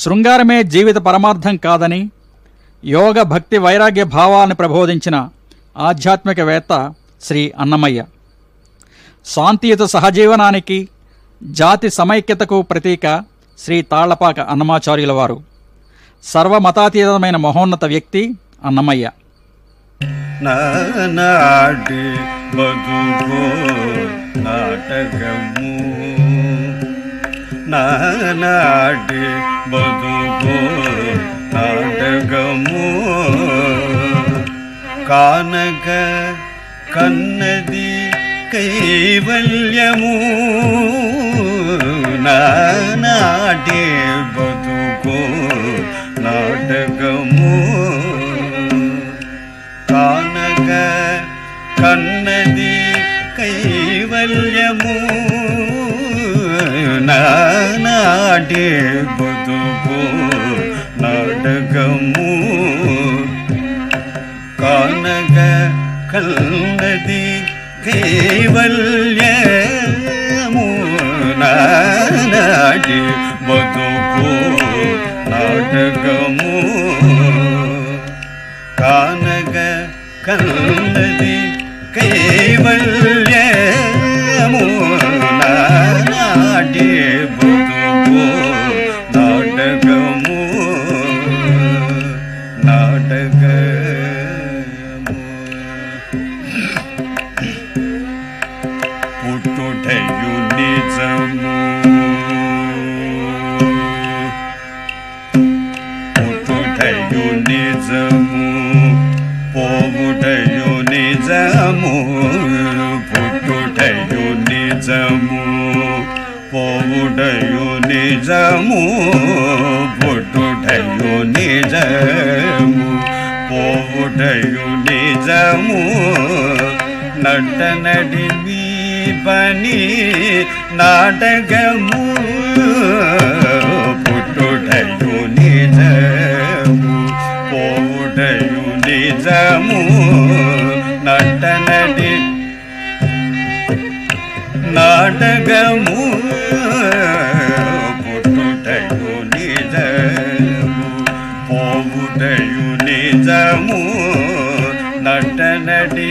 శృంగారమే జీవిత పరమార్థం కాదని యోగ భక్తి వైరాగ్య భావాలను ప్రబోధించిన ఆధ్యాత్మికవేత్త శ్రీ అన్నమయ్య. శాంతియుత సహజీవనానికి జాతి సమైక్యతకు ప్రతీక శ్రీ తాళ్లపాక అన్నమాచార్యుల వారు. సర్వమతాతీతమైన మహోన్నత వ్యక్తి అన్నమయ్య. నానాటి బతుకు నాటకము కానక కన్నది కైవల్యము. నానాటి బతుకు నాటకము కానక కన్నది కైవల్యము. నానాటి బతుకు నాటకము కానక కన్నది కైవల్యము. నానాటి బతుకు నాటకము కానక కన్నది కైవల్యము. నానాటి నిజము పుట్టుటయు నిజము పోవుటయు నిజము. నట నడివి పని నాటకము పుట్టుటయు నిజము పోవుటయు నిజము. నట నడి నాటకము నటనడి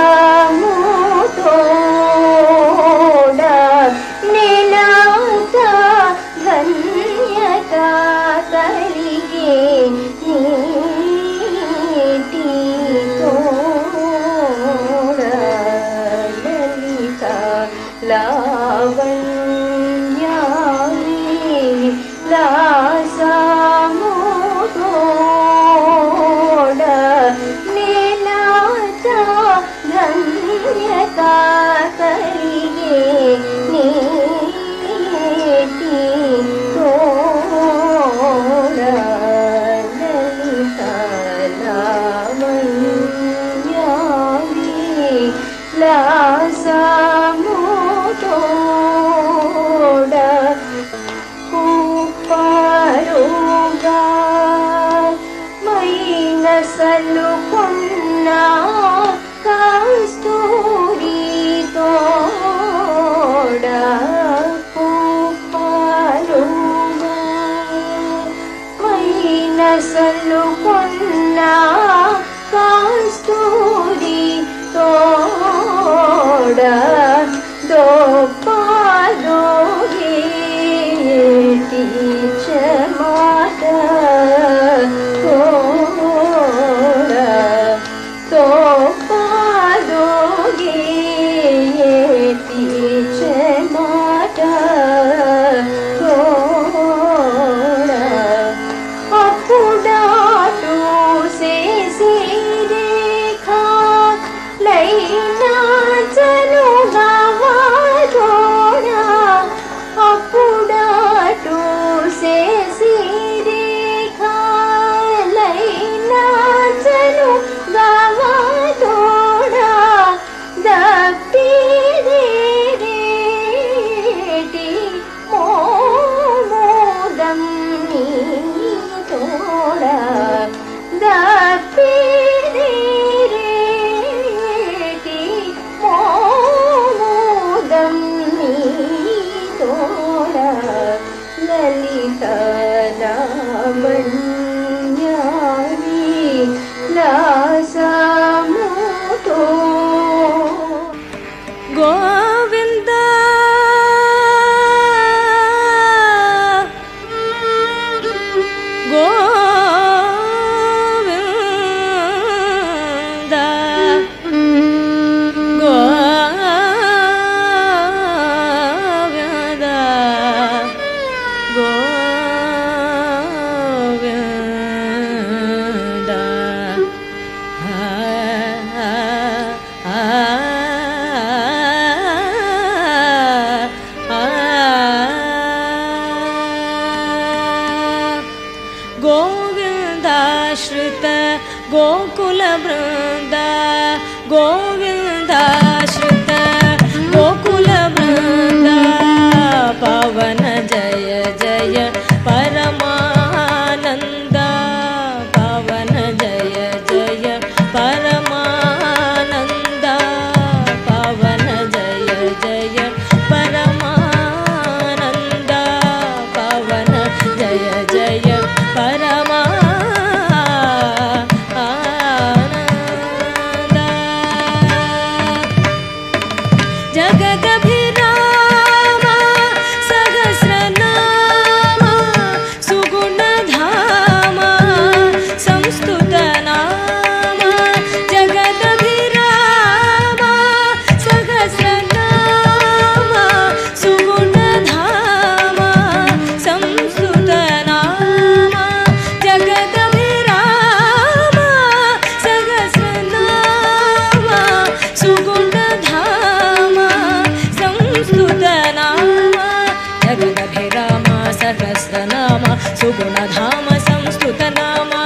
सहस्रनामा सुगुणधाम संस्तुतनामा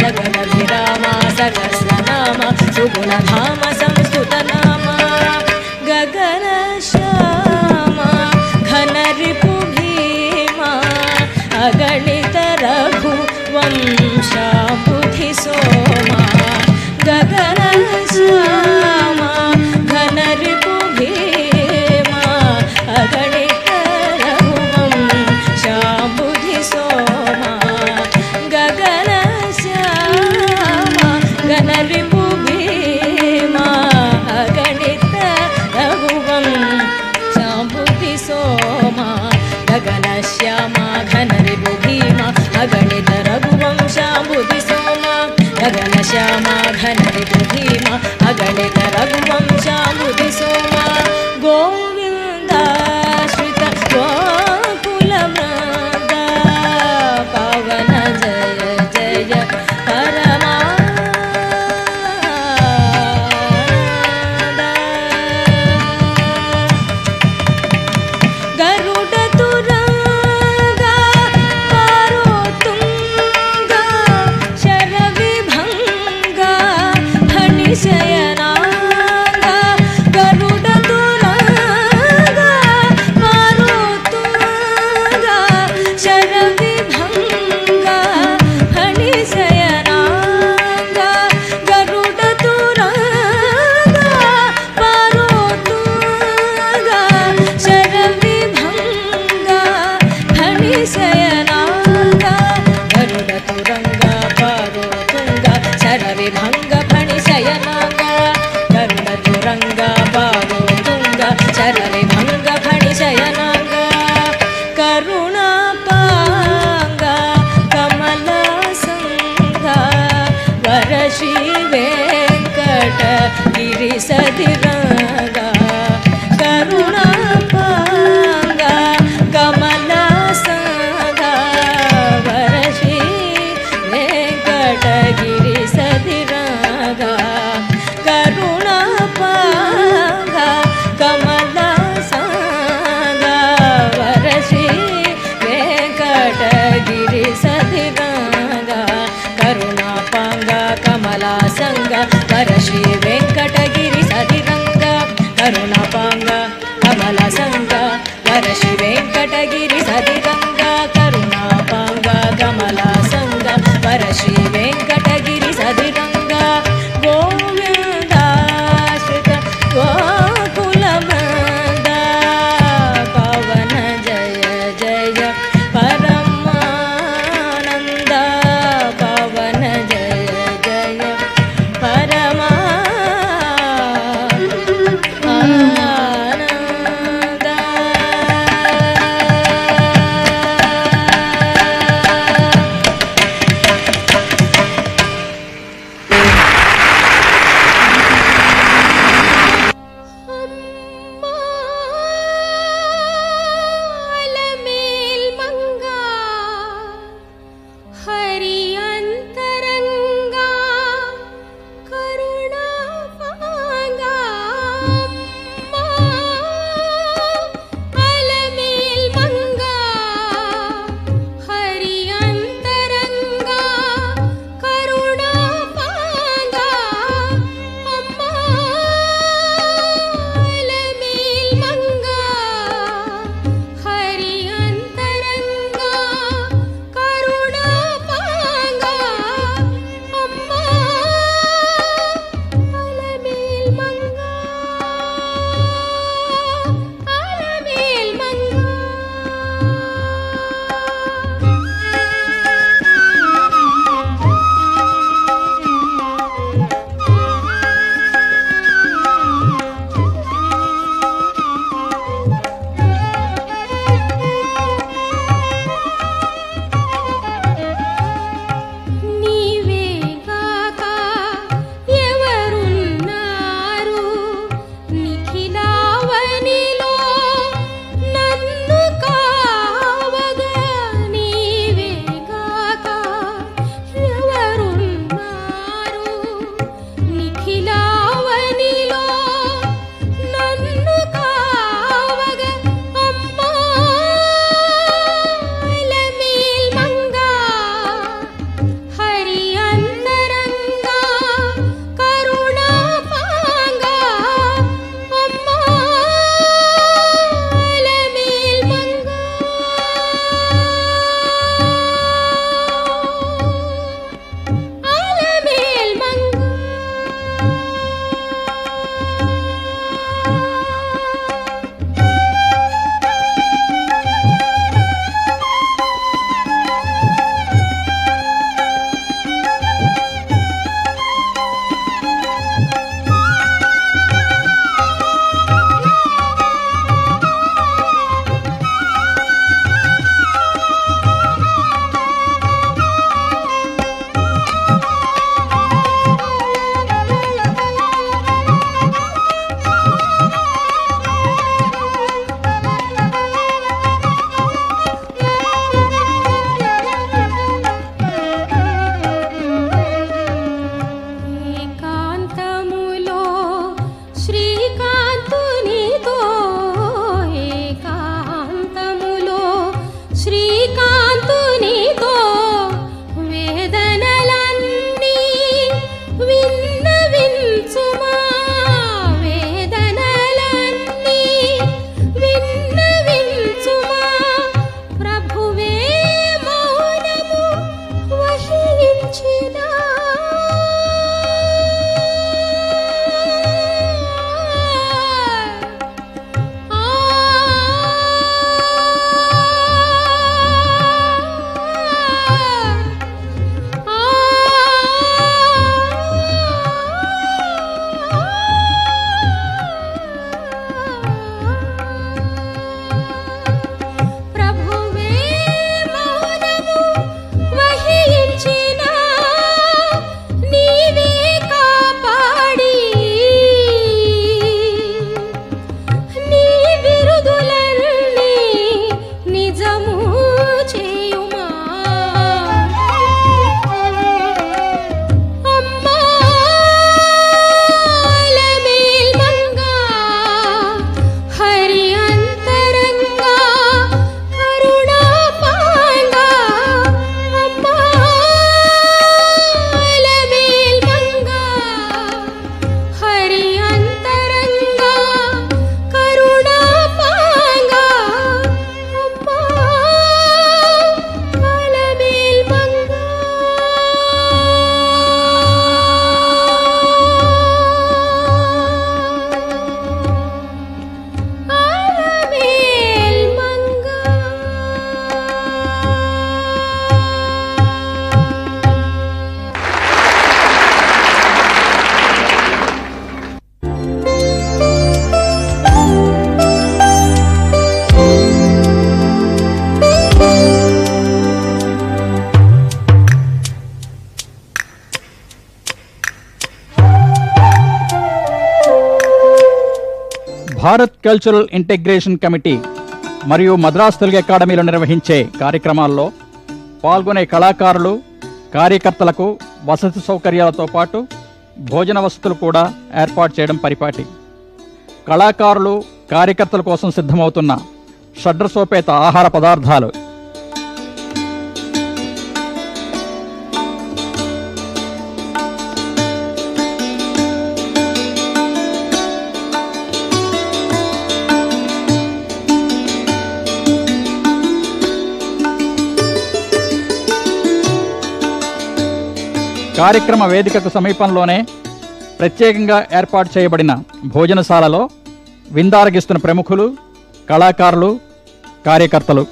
गगनभिरामा सहस्रनामा सुगुणधाम संस्तुतनामा गगनश्यामा घनरिपुभीमा अगणित रघुवंशा बुद्धिसोमा गगनश्यामा घनरिपुभीमा अगणित अगणित रघुवंशाम्बुधि सोमा गगन श्यामा घन रिपु धीमा अगणित रघुवंशाम्बुधि सोमा गोविन्दाश्रित गोकुलवृन्दा पवन जय जय परमा गरुडतुरा सदिरंगा करुणा पांगा कमला संगा भारत कल्चरल इंटीग्रेशन कमिटी मरियु मद्रास तेलुगु अकाडमीलो निर्वहिंचे कार्यक्रमाల్లో పాల్గొనే కళాకారులు కార్యకర్తలకు వసతి సౌకర్యాలతో పాటు భోజన వసతులు కూడా ఏర్పాటు చేయడం పరిపాటి కళాకారులు కార్యకర్తల కోసం సిద్ధమవుతున్న షడ్రసోపేత ఆహార పదార్థాలు కార్యక్రమ వేదికకు సమీపంలోనే ప్రత్యేకంగా ఏర్పాటు చేయబడిన భోజనశాలలో విందారగిస్తున్న ప్రముఖులు కళాకారులు కార్యకర్తలు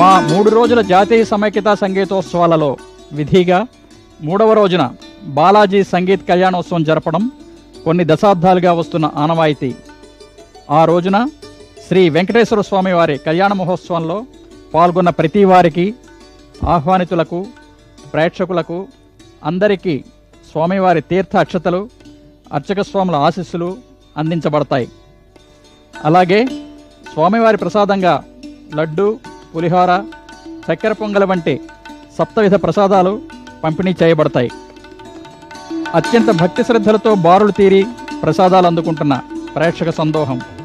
మా 3 రోజుల జాతీయ సమైక్యత సంగీతోత్సవాలలో విధిగా 3వ రోజున బాలాజీ సంగీత కళ్యాణోత్సవం జరపడం కొన్ని దశాబ్దాలుగా వస్తున్న ఆనవాయితీ. ఆ రోజున శ్రీ వెంకటేశ్వర స్వామి వారి కళ్యాణ మహోత్సవంలో పాల్గొన్న ప్రతి వారికి ఆహ్వానితులకు ప్రేక్షకులకు అందరికీ స్వామివారి తీర్థ అక్షతలు అర్చక స్వాముల ఆశీస్సులు అందించబడతాయి. అలాగే స్వామివారి ప్రసాదంగా లడ్డు పులిహోర చక్కెర పొంగల వంటి సప్తవిధ ప్రసాదాలు పంపిణీ చేయబడతాయి. అత్యంత భక్తి శ్రద్ధలతో బారులు తీరి ప్రసాదాలు అందుకుంటున్న ప్రేక్షక సందోహం